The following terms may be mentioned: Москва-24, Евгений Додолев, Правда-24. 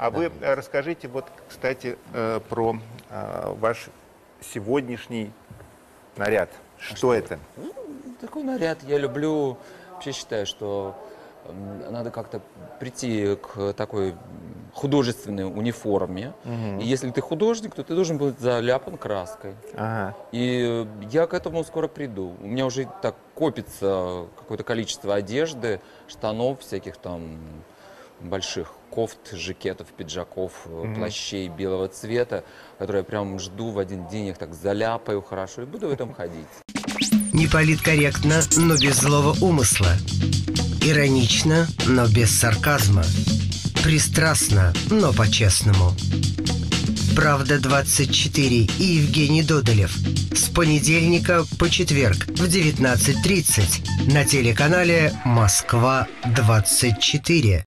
А вы расскажите, вот, кстати, про ваш сегодняшний наряд. Что это? Такой наряд. Я люблю, вообще считаю, что надо как-то прийти к такой художественной униформе. Угу. И если ты художник, то ты должен быть заляпан краской. Ага. И я к этому скоро приду. У меня уже так копится какое-то количество одежды, штанов всяких там больших, кофт, жакетов, пиджаков, плащей белого цвета, которые я прям жду в один день, их так заляпаю хорошо и буду в этом ходить. Не политкорректно, но без злого умысла. Иронично, но без сарказма. Пристрастно, но по-честному. «Правда-24» и Евгений Додолев. С понедельника по четверг в 19:30 на телеканале «Москва-24».